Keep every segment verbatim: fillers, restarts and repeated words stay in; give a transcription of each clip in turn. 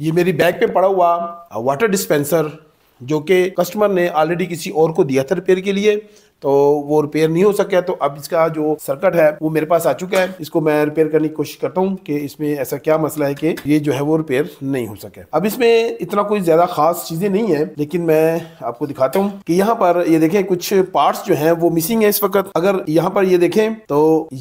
ये मेरी बैग पे पड़ा हुआ वाटर डिस्पेंसर जो कि कस्टमर ने ऑलरेडी किसी और को दिया था रिपेयर के लिए, तो वो रिपेयर नहीं हो सका, तो अब इसका जो सर्किट है वो मेरे पास आ चुका है। इसको मैं रिपेयर करने की कोशिश करता हूँ कि इसमें ऐसा क्या मसला है कि ये जो है वो रिपेयर नहीं हो सके। अब इसमें इतना कोई ज़्यादा खास चीज़ें नहीं है, लेकिन मैं आपको दिखाता हूँ कि यहाँ पर ये देखें कुछ पार्ट्स जो हैं वो मिसिंग है इस वक्त। अगर यहाँ पर ये देखें तो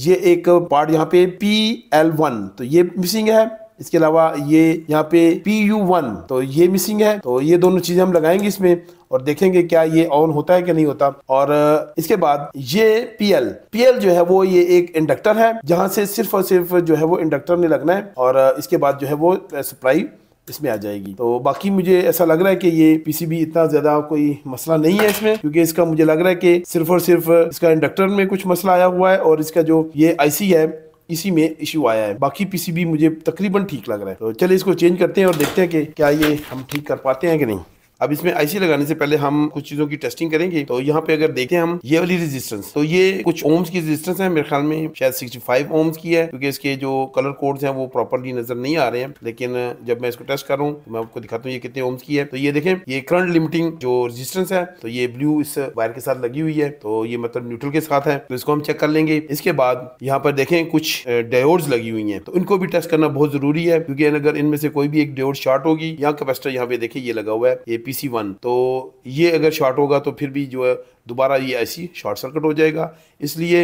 ये एक पार्ट यहाँ पे पी एल वन तो ये मिसिंग है। इसके अलावा ये यहाँ पे पी यू वन तो ये मिसिंग है। तो ये दोनों चीज़ें हम लगाएंगे इसमें और देखेंगे क्या ये ऑन होता है कि नहीं होता। और इसके बाद ये पी एल पी एल जो है वो ये एक इंडक्टर है जहाँ से सिर्फ और सिर्फ जो है वो इंडक्टर ने लगना है और इसके बाद जो है वो सप्लाई इसमें आ जाएगी। तो बाकी मुझे ऐसा लग रहा है कि ये पीसीबी इतना ज़्यादा कोई मसला नहीं है इसमें, क्योंकि इसका मुझे लग रहा है कि सिर्फ और सिर्फ इसका इंडक्टर में कुछ मसला आया हुआ है और इसका जो ये आईसी है इसी में इशू आया है। बाकी पीसीबी मुझे तकरीबन ठीक लग रहा है। तो चलिए इसको चेंज करते हैं और देखते हैं कि क्या ये हम ठीक कर पाते हैं कि नहीं। अब इसमें आईसी लगाने से पहले हम कुछ चीज़ों की टेस्टिंग करेंगे। तो यहाँ पे अगर देखते हैं हम ये वाली रेजिस्टेंस, तो ये कुछ ओम्स की रेजिस्टेंस है, मेरे ख्याल में शायद सिक्सटी फाइव ओम्स की है, क्योंकि इसके जो कलर कोड्स हैं वो प्रॉपरली नजर नहीं आ रहे हैं। लेकिन जब मैं इसको टेस्ट कर रहा हूँ तो मैं आपको दिखाता हूँ ये कितने ओम्स की है। तो ये देखें ये करंट लिमिटिंग जो रेजिस्टेंस है तो ये ब्लू इस वायर के साथ लगी हुई है, तो ये मतलब न्यूट्रल के साथ है, तो इसको हम चेक कर लेंगे। इसके बाद यहाँ पर देखें कुछ डायोड्स लगी हुई है, तो इनको भी टेस्ट करना बहुत जरूरी है, क्योंकि अगर इनमें से कोई भी एक डायोड शॉर्ट होगी, यहाँ कैपेसिटर यहाँ पे देखिए ये लगा हुआ है पी सी वन, तो ये अगर शॉर्ट होगा तो फिर भी जो है दोबारा ये ऐसी शॉर्ट सर्किट हो जाएगा। इसलिए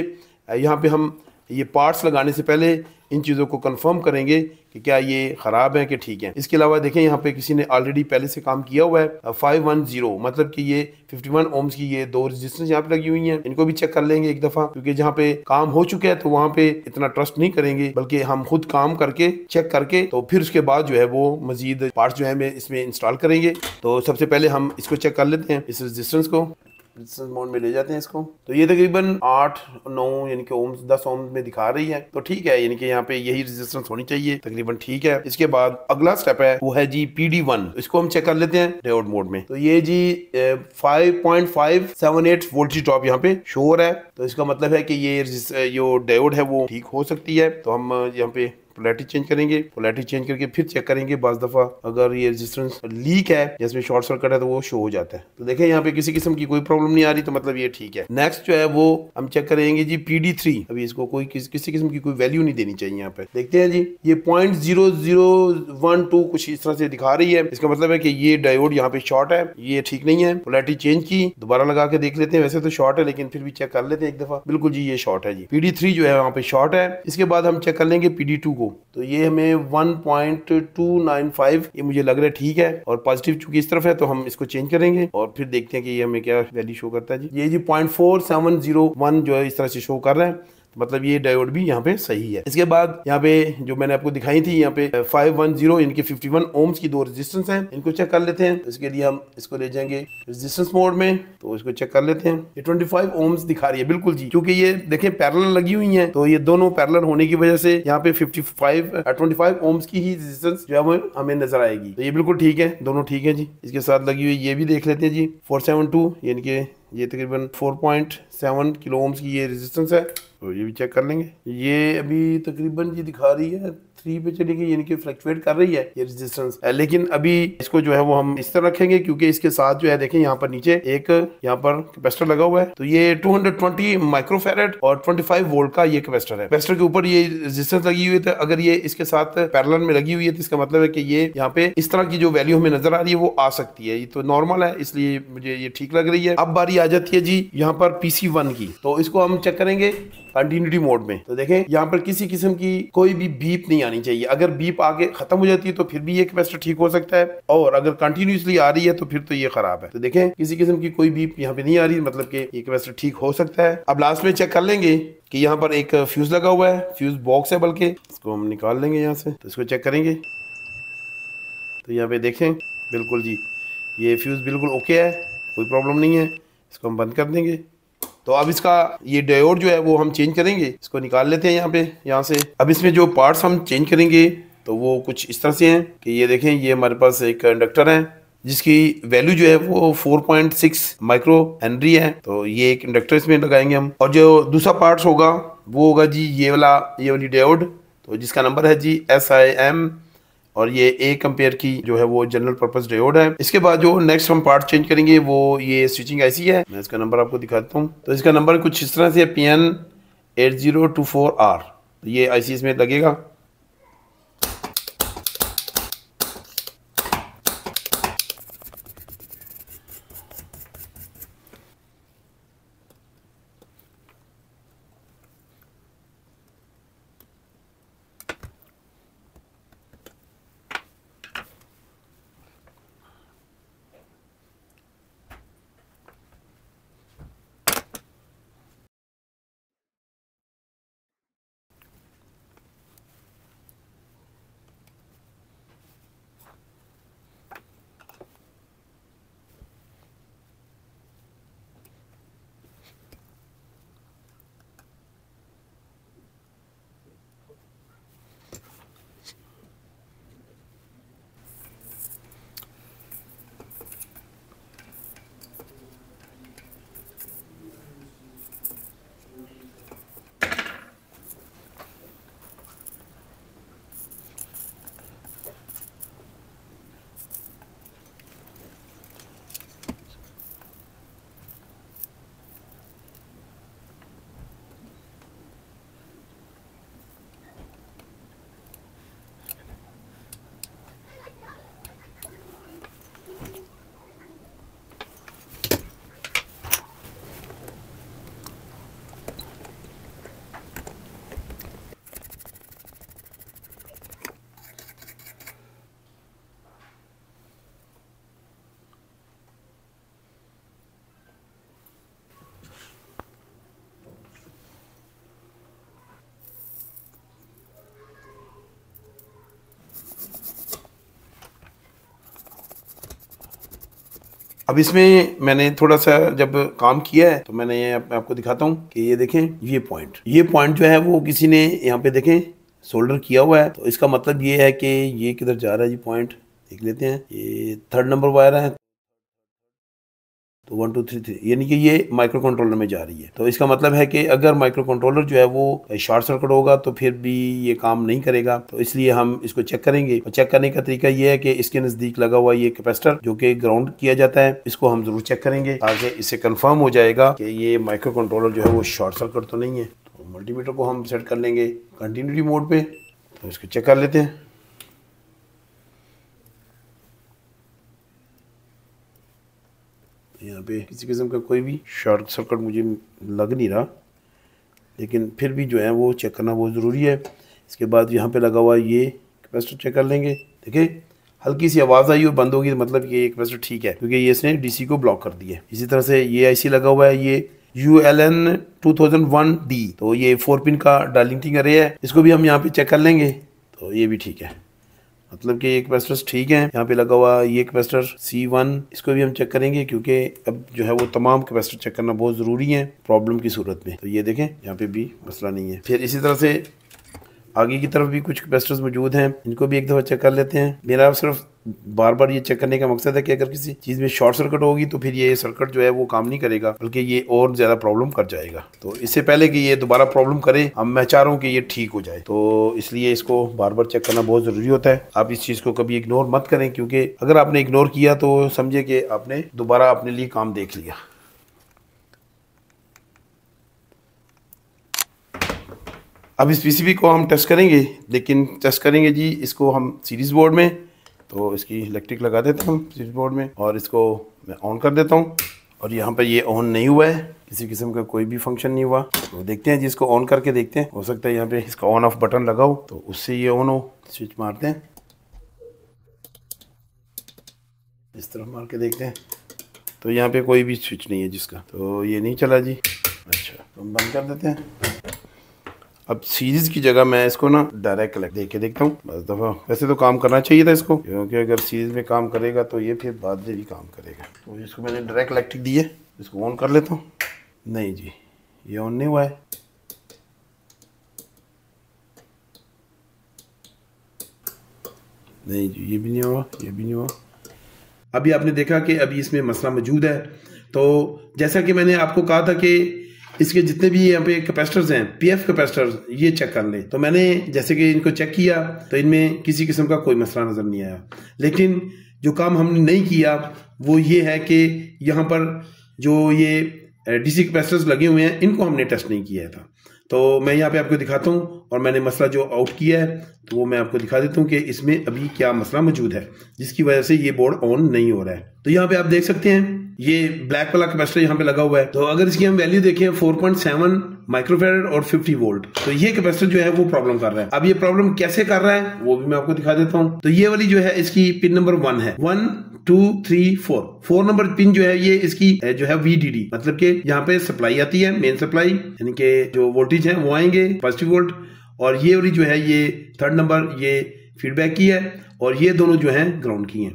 यहाँ पे हम ये पार्ट्स लगाने से पहले इन चीज़ों को कंफर्म करेंगे कि क्या ये ख़राब है कि ठीक है। इसके अलावा देखें यहाँ पे किसी ने ऑलरेडी पहले से काम किया हुआ है फाइव वन जीरो, मतलब कि ये इक्यावन ओम्स की ये दो रेजिस्टेंस यहाँ पे लगी हुई हैं, इनको भी चेक कर लेंगे एक दफ़ा, क्योंकि जहाँ पे काम हो चुका है तो वहाँ पे इतना ट्रस्ट नहीं करेंगे, बल्कि हम खुद काम करके चेक करके तो फिर उसके बाद जो है वो मजीद पार्ट्स जो है मैं इसमें इंस्टॉल करेंगे। तो सबसे पहले हम इसको चेक कर लेते हैं, इस रेजिस्टेंस को रेजिस्टेंस मोड में ले जाते हैं इसको। तो ये तकरीबन आठ नौ यानी कि ओम्स दस ओम्स में दिखा रही है, तो ठीक है, यानी कि यहाँ पे यही रेजिस्टेंस होनी चाहिए, तकरीबन ठीक है। इसके बाद अगला स्टेप है वो है जी पी डी वन, इसको हम चेक कर लेते हैं डायोड मोड में। तो ये जी five point five seven eight voltage drop यहाँ पे शो हो रहा है, तो इसका मतलब है कि ये जो डायोड है वो ठीक हो सकती है। तो हम यहाँ पे पोलैरिटी चेंज करेंगे, पोलैरिटी चेंज करके फिर चेक करेंगे। बाज़ दफ़ा अगर ये रेजिस्टेंस लीक है या इसमें शॉर्ट सर्किट है तो वो शो हो जाता है। तो देखें यहाँ पे किसी किस्म की कोई प्रॉब्लम नहीं आ रही, तो मतलब ये ठीक है। नेक्स्ट जो है वो हम चेक करेंगे जी पी डी थ्री, अभी इसको कोई किस, किसी किस्म की कोई वैल्यू नहीं देनी चाहिए यहाँ पे। देखते हैं जी, ये point zero zero one two कुछ इस तरह से दिखा रही है, इसका मतलब है कि ये डायोड यहाँ पे शॉर्ट है, ये ठीक नहीं है। पोलैरिटी चेंज की, दोबारा लगा के देख लेते हैं, वैसे तो शॉर्ट है लेकिन फिर भी चेक कर लेते हैं एक दफ़ा। बिल्कुल जी ये शॉर्ट है जी, पी डी थ्री जो है यहाँ पे शॉर्ट है। इसके बाद हम चेक कर लेंगे पी डी टू, तो ये हमें one point two nine five ये मुझे लग रहा है ठीक है, और पॉजिटिव चूंकि इस तरफ है तो हम इसको चेंज करेंगे और फिर देखते हैं कि ये हमें क्या वैल्यू शो करता है जी। ये जी point four seven zero one जो है इस तरह से शो कर रहा है, मतलब ये डायोड भी यहाँ पे सही है। इसके बाद यहाँ पे जो मैंने आपको दिखाई थी यहाँ पे फाइव वन जीरो इनके इक्यावन ओम्स की दो रेजिस्टेंस हैं, इनको चेक कर लेते हैं। तो इसके लिए हम इसको ले जाएंगे रेजिस्टेंस मोड में, तो इसको चेक कर लेते हैं। ये पच्चीस ओम्स दिखा रही है, बिल्कुल जी, क्योंकि ये देखें पैरेलल लगी हुई है, तो ये दोनों पैरेलल होने की वजह से यहाँ पे fifty five twenty five ohms की ही रेजिस्टेंस जो है वो हमें नजर आएगी। तो ये बिल्कुल ठीक है, दोनों ठीक है जी। इसके साथ लगी हुई ये भी देख लेते हैं जी, फोर सेवन टू यानी कि ये तकरीबन four point seven kilo ohms की ये रेजिस्टेंस है, तो ये भी चेक कर लेंगे। ये अभी तकरीबन ये दिखा रही है थ्री पे चली गई, यानी कि फ्लक्चुएट कर रही है ये रेजिस्टेंस, लेकिन अभी इसको जो है वो हम इस तरह रखेंगे, क्योंकि इसके साथ जो है देखें यहाँ पर नीचे एक यहाँ पर कैपेसिटर लगा हुआ है, तो ये टू हंड्रेड ट्वेंटी माइक्रोफैरेड और पच्चीस वोल्ट का ये कैपेसिटर है। कैपेसिटर के ऊपर ये रेजिस्टेंस लगी हुई है, अगर ये इसके साथ पैरेलल में लगी हुई है तो इसका मतलब है कि ये यहाँ पे इस तरह की जो वैल्यू हमें नजर आ रही है वो आ सकती है, ये तो नॉर्मल है, इसलिए मुझे ये ठीक लग रही है। अब बारी आ जाती है जी यहाँ पर पी सी वन की, तो इसको हम चेक करेंगे कंटिन्यूटी मोड में। तो देखें यहाँ पर किसी किस्म की कोई भी बीप नहीं आनी चाहिए, अगर बीप आगे खत्म हो जाती है तो फिर भी ये कैपेसिटर ठीक हो सकता है, और अगर कंटिन्यूसली आ रही है तो फिर तो ये खराब है। तो देखें किसी किस्म की कोई बीप यहाँ पे नहीं आ रही, मतलब कि ये कैपेसिटर ठीक हो सकता है। अब लास्ट में चेक कर लेंगे कि यहाँ पर एक फ्यूज लगा हुआ है, फ्यूज बॉक्स है, बल्कि इसको हम निकाल लेंगे यहाँ से, तो इसको चेक करेंगे। तो यहाँ पे देखें बिल्कुल जी ये फ्यूज बिल्कुल ओके है, कोई प्रॉब्लम नहीं है, इसको हम बंद कर देंगे। तो अब इसका ये डायोड जो है वो हम चेंज करेंगे, इसको निकाल लेते हैं यहाँ पे यहाँ से। अब इसमें जो पार्ट्स हम चेंज करेंगे तो वो कुछ इस तरह से हैं कि ये देखें ये हमारे पास एक इंडक्टर है जिसकी वैल्यू जो है वो four point six micro henry है, तो ये एक इंडक्टर इसमें लगाएंगे हम। और जो दूसरा पार्ट्स होगा वो होगा जी ये वाला ये वाली डायोड, तो जिसका नंबर है जी एस आई एम और ये ए कंपेयर की जो है वो जनरल पर्पस डायोड है। इसके बाद जो नेक्स्ट हम पार्ट चेंज करेंगे वो ये स्विचिंग आईसी है। मैं इसका नंबर आपको दिखाता हूँ। तो इसका नंबर कुछ इस तरह से P N eight zero two four R ये आईसी इसमें लगेगा। अब इसमें मैंने थोड़ा सा जब काम किया है तो मैंने ये आपको दिखाता हूँ कि ये देखें ये पॉइंट ये पॉइंट जो है वो किसी ने यहाँ पे देखें सोल्डर किया हुआ है। तो इसका मतलब ये है कि ये किधर जा रहा है। ये पॉइंट देख लेते हैं, ये थर्ड नंबर वायर है तो वन टू थ्री थ्री यानी कि ये माइक्रो कंट्रोलर में जा रही है। तो इसका मतलब है कि अगर माइक्रो कंट्रोलर जो है वो शॉर्ट सर्किट होगा तो फिर भी ये काम नहीं करेगा। तो इसलिए हम इसको चेक करेंगे। तो चेक करने का तरीका ये है कि इसके नज़दीक लगा हुआ ये कैपेसिटर जो कि ग्राउंड किया जाता है इसको हम जरूर चेक करेंगे ताकि इससे कन्फर्म हो जाएगा कि ये माइक्रो कंट्रोलर जो है वो शॉर्ट सर्किट तो नहीं है। तो मल्टीमीटर को हम सेट कर लेंगे कंटिन्यूटी मोड पर, तो इसको चेक कर लेते हैं। यहाँ पे किसी किस्म का कोई भी शॉर्ट सर्किट मुझे लग नहीं रहा, लेकिन फिर भी जो है वो चेक करना बहुत ज़रूरी है। इसके बाद यहाँ पे लगा हुआ ये कैपेसिटर चेक कर लेंगे। देखिए हल्की सी आवाज़ आई और बंद होगी, मतलब ये कैपेसिटर ठीक है क्योंकि ये इसने डीसी को ब्लॉक कर दिया है। इसी तरह से ये आईसी लगा हुआ है, ये U L N two thousand one D तो ये फोर पिन का डायलिंग अरे है, इसको भी हम यहाँ पर चेक कर लेंगे। तो ये भी ठीक है, मतलब कि ये कैपेसिटर्स ठीक हैं। यहाँ पे लगा हुआ ये कैपेसिटर सी वन, इसको भी हम चेक करेंगे क्योंकि अब जो है वो तमाम कैपेसिटर चेक करना बहुत ज़रूरी है प्रॉब्लम की सूरत में। तो ये देखें यहाँ पे भी मसला नहीं है। फिर इसी तरह से आगे की तरफ भी कुछ कैपेसिटर्स मौजूद हैं, इनको भी एक दफ़ा चेक कर लेते हैं। मेरा सिर्फ बार बार ये चेक करने का मकसद है कि अगर किसी चीज़ में शॉर्ट सर्किट होगी तो फिर ये सर्किट जो है वो काम नहीं करेगा, बल्कि ये और ज़्यादा प्रॉब्लम कर जाएगा। तो इससे पहले कि ये दोबारा प्रॉब्लम करे, हम मैं चाह रहा हूँ कि ये ठीक हो जाए, तो इसलिए इसको बार बार चेक करना बहुत ज़रूरी होता है। आप इस चीज़ को कभी इग्नोर मत करें क्योंकि अगर आपने इग्नोर किया तो समझे कि आपने दोबारा अपने लिए काम देख लिया। अब इस पीसीबी को हम टेस्ट करेंगे, लेकिन टेस्ट करेंगे जी इसको हम सीरीज़ बोर्ड में। तो इसकी इलेक्ट्रिक लगा देता हूँ सीरीज़ बोर्ड में और इसको मैं ऑन कर देता हूँ। और यहाँ पर ये ऑन नहीं हुआ है, किसी किस्म का कोई भी फंक्शन नहीं हुआ। तो देखते हैं जी, इसको ऑन करके देखते हैं, हो सकता है यहाँ पे इसका ऑन ऑफ बटन लगा हो तो उससे ये ऑन हो। स्विच मारते हैं, इस तरफ मार के देखते हैं। तो यहाँ पर कोई भी स्विच नहीं है जिसका, तो ये नहीं चला जी। अच्छा, तो हम बंद कर देते हैं। अब सीरीज़ की जगह मैं इसको ना डायरेक्ट कलेक्ट देख के देखता हूँ बस दफ़ा। वैसे तो काम करना चाहिए था इसको, क्योंकि अगर सीरीज़ में काम करेगा तो ये फिर बाद में भी काम करेगा। तो इसको मैंने डायरेक्ट इलेक्ट्रिक दी है, इसको ऑन कर लेता हूँ। नहीं जी, ये ऑन नहीं हुआ है। नहीं जी, ये भी नहीं हुआ, ये भी नहीं हुआ। अभी आपने देखा कि अभी इसमें मसला मौजूद है। तो जैसा कि मैंने आपको कहा था कि इसके जितने भी यहाँ पे कैपेसिटर्स हैं, पीएफ कैपेसिटर्स, ये चेक कर लें। तो मैंने जैसे कि इनको चेक किया तो इनमें किसी किस्म का कोई मसला नजर नहीं आया। लेकिन जो काम हमने नहीं किया वो ये है कि यहाँ पर जो ये डीसी कैपेसिटर्स लगे हुए हैं इनको हमने टेस्ट नहीं किया था। तो मैं यहाँ पे आपको दिखाता हूँ और मैंने मसला जो आउट किया है तो वो मैं आपको दिखा देता हूँ कि इसमें अभी क्या मसला मौजूद है जिसकी वजह से ये बोर्ड ऑन नहीं हो रहा है। तो यहाँ पे आप देख सकते हैं ये ब्लैक वाला कैपेसिटर यहाँ पे लगा हुआ है। तो अगर इसकी हम वैल्यू देखें फोर पॉइंट सेवन माइक्रोफेरेड और फिफ्टी वोल्ट, तो ये कैपेसिटर जो है वो प्रॉब्लम कर रहा है। अब ये प्रॉब्लम कैसे कर रहा है वो भी मैं आपको दिखा देता हूँ। तो ये वाली जो है इसकी पिन नंबर वन है, one two three four four number pin जो है ये इसकी जो है वीडीडी, मतलब कि यहाँ पे सप्लाई आती है, मेन सप्लाई यानी कि जो वोल्टेज है वो आएंगे पॉजिटिव वोल्ट। और ये वाली जो है ये थर्ड नंबर ये फीडबैक की है और ये दोनों जो है ग्राउंड की है।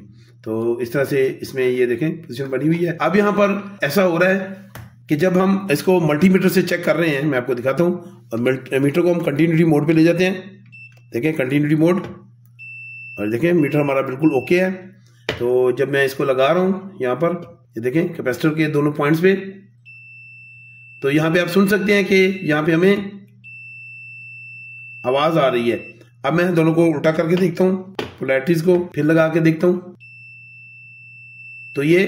तो इस तरह से इसमें ये देखें पोजीशन बनी हुई है। अब यहाँ पर ऐसा हो रहा है कि जब हम इसको मल्टीमीटर से चेक कर रहे हैं, मैं आपको दिखाता हूँ, और मीटर को हम कंटिन्यूटी मोड पे ले जाते हैं, देखें कंटिन्यूटी मोड, और देखें मीटर हमारा बिल्कुल ओके है। तो जब मैं इसको लगा रहा हूँ यहाँ पर ये देखें कैपेसिटर के दोनों पॉइंट्स पे, तो यहाँ पे आप सुन सकते हैं कि यहाँ पे हमें आवाज आ रही है। अब मैं दोनों को उल्टा करके देखता हूँ, पोलैरिटीज को फिर लगा के देखता हूँ, तो ये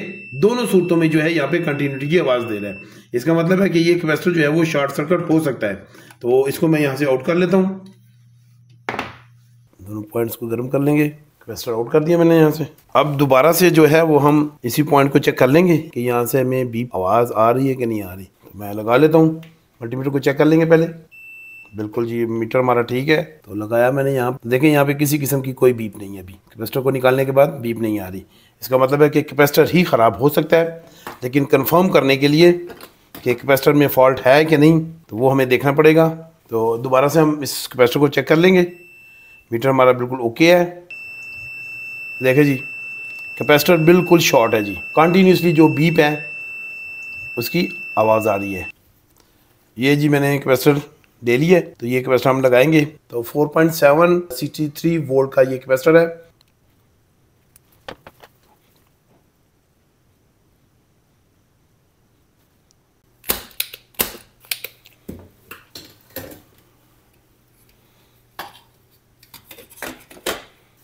दोनों सूरतों में जो है यहाँ पे कंटिन्यूटी की आवाज दे रहा है। इसका मतलब है कि ये कैपेसिटर जो है वो शॉर्ट सर्किट हो सकता है। तो इसको मैं यहाँ से आउट कर लेता हूँ, दोनों पॉइंट्स को गर्म कर लेंगे, कैपेसिटर आउट कर दिया मैंने यहाँ से। अब दोबारा से जो है वो हम इसी पॉइंट को चेक कर लेंगे कि यहाँ से हमें बीप आवाज आ रही है कि नहीं आ रही। तो मैं लगा लेता हूँ, मल्टीमीटर को चेक कर लेंगे पहले। बिल्कुल जी मीटर हमारा ठीक है। तो लगाया मैंने यहाँ, देखें यहाँ पे किसी किस्म की कोई बीप नहीं है। अभी कैपेसिटर को निकालने के बाद बीप नहीं आ रही, इसका मतलब है कि कैपेसिटर ही ख़राब हो सकता है। लेकिन कंफर्म करने के लिए कि कैपेसिटर में फॉल्ट है कि नहीं तो वो हमें देखना पड़ेगा। तो दोबारा से हम इस कैपेसिटर को चेक कर लेंगे, मीटर हमारा बिल्कुल ओके है। देखें जी कैपेसिटर बिल्कुल शॉर्ट है जी, कंटिन्यूसली जो बीप है उसकी आवाज़ आ रही है। ये जी मैंने कैपेसिटर ले लिया, तो ये कैपेसिटर हम लगाएंगे। तो four point seven six three volt का ये कैपेसिटर है।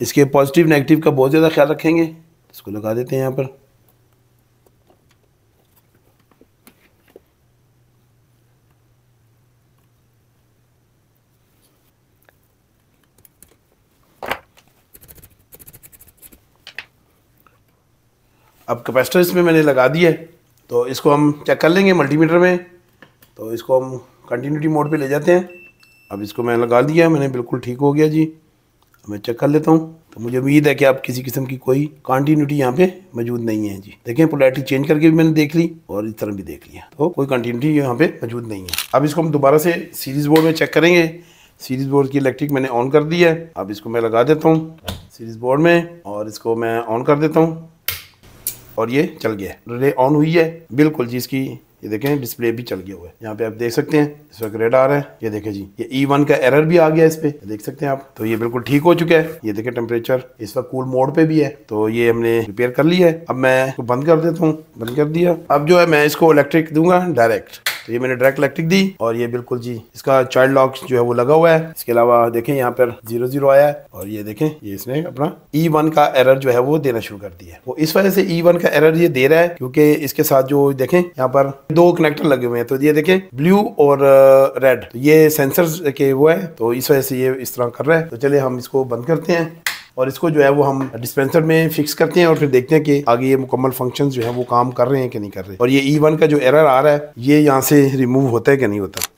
इसके पॉजिटिव नेगेटिव का बहुत ज़्यादा ख्याल रखेंगे। इसको लगा देते हैं यहाँ पर। अब कैपेसिटर इसमें मैंने लगा दिया है, तो इसको हम चेक कर लेंगे मल्टीमीटर में। तो इसको हम कंटिन्यूटी मोड पे ले जाते हैं। अब इसको मैं लगा दिया, मैंने बिल्कुल ठीक हो गया जी। मैं चेक कर लेता हूँ, तो मुझे उम्मीद है कि आप किसी किस्म की कोई कंटिन्यूटी यहाँ पे मौजूद नहीं है जी। देखें पोलैरिटी चेंज करके भी मैंने देख ली और इस तरह भी देख लिया, तो कोई कंटिन्यूटी यहाँ पे मौजूद नहीं है। अब इसको हम दोबारा से सीरीज बोर्ड में चेक करेंगे। सीरीज बोर्ड की इलेक्ट्रिक मैंने ऑन कर दी है। अब इसको मैं लगा देता हूँ सीरीज बोर्ड में और इसको मैं ऑन कर देता हूँ और ये चल गया है, रिले ऑन हुई है बिल्कुल जी। इसकी ये देखें डिस्प्ले भी चल गया हुआ है, यहाँ पे आप देख सकते हैं इस वक्त रेड आ रहा है। ये देखें जी ये ई वन का एरर भी आ गया इस पे, देख सकते हैं आप। तो ये बिल्कुल ठीक हो चुका है। ये देखें टेम्परेचर इस वक्त कूल मोड पे भी है, तो ये हमने रिपेयर कर लिया है। अब मैं इसको बंद कर देता हूँ, बंद कर दिया। अब जो है मैं इसको इलेक्ट्रिक दूंगा डायरेक्ट, तो ये मैंने डायरेक्ट इलेक्ट्रिक दी और ये बिल्कुल जी इसका चाइल्ड लॉक जो है वो लगा हुआ है। इसके अलावा देखें यहाँ पर जीरो जीरो आया है और ये देखें ये इसने अपना ई वन का एरर जो है वो देना शुरू कर दिया है। वो इस वजह से ई वन का एरर ये दे रहा है क्योंकि इसके साथ जो देखें यहाँ पर दो कनेक्टर लगे हुए हैं, तो ये देखें ब्लू और रेड, तो ये सेंसर्स के वो है, तो इस वजह से ये इस तरह कर रहा है। तो चलिए हम इसको बंद करते हैं और इसको जो है वो हम डिस्पेंसर में फिक्स करते हैं और फिर देखते हैं कि आगे ये मुकम्मल फंक्शंस जो है वो काम कर रहे हैं कि नहीं कर रहे। और ये ई वन का जो एरर आ रहा है ये यहाँ से रिमूव होता है कि नहीं होता।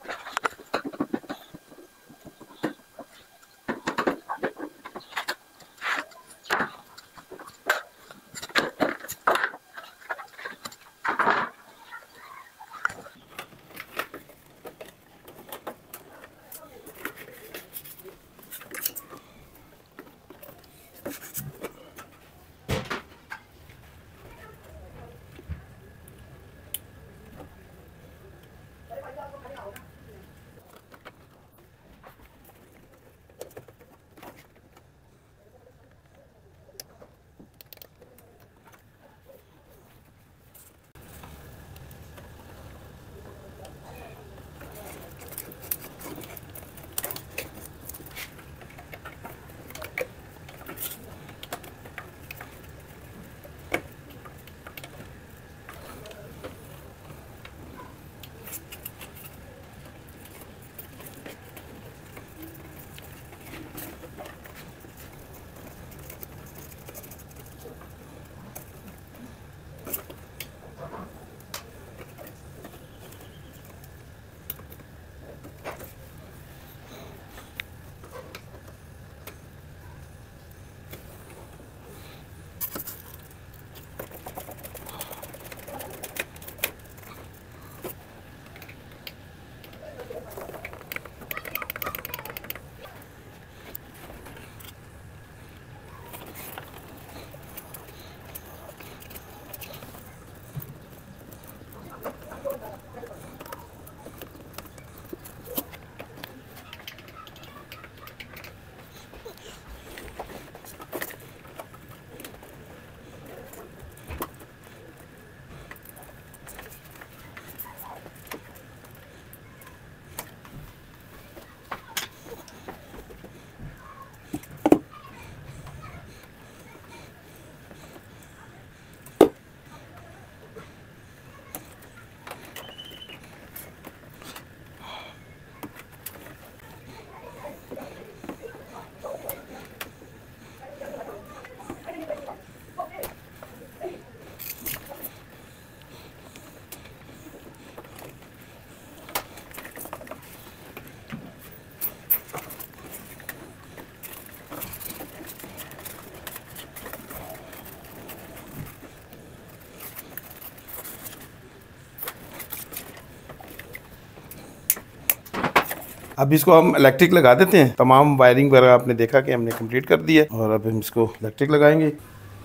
अब इसको हम इलेक्ट्रिक लगा देते हैं। तमाम वायरिंग वगैरह आपने देखा कि हमने कंप्लीट कर दी है और अब हम इसको इलेक्ट्रिक लगाएंगे,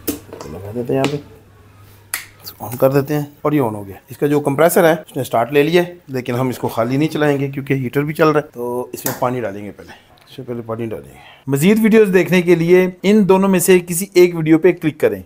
तो लगा देते हैं। यहाँ पे ऑन कर देते हैं और ये ऑन हो गया। इसका जो कंप्रेसर है उसने स्टार्ट ले लिया, लेकिन हम इसको खाली नहीं चलाएंगे क्योंकि हीटर भी चल रहा है, तो इसमें पानी डालेंगे पहले इसमें पहले पानी डालेंगे। मज़ीद वीडियोस देखने के लिए इन दोनों में से किसी एक वीडियो पे क्लिक करें।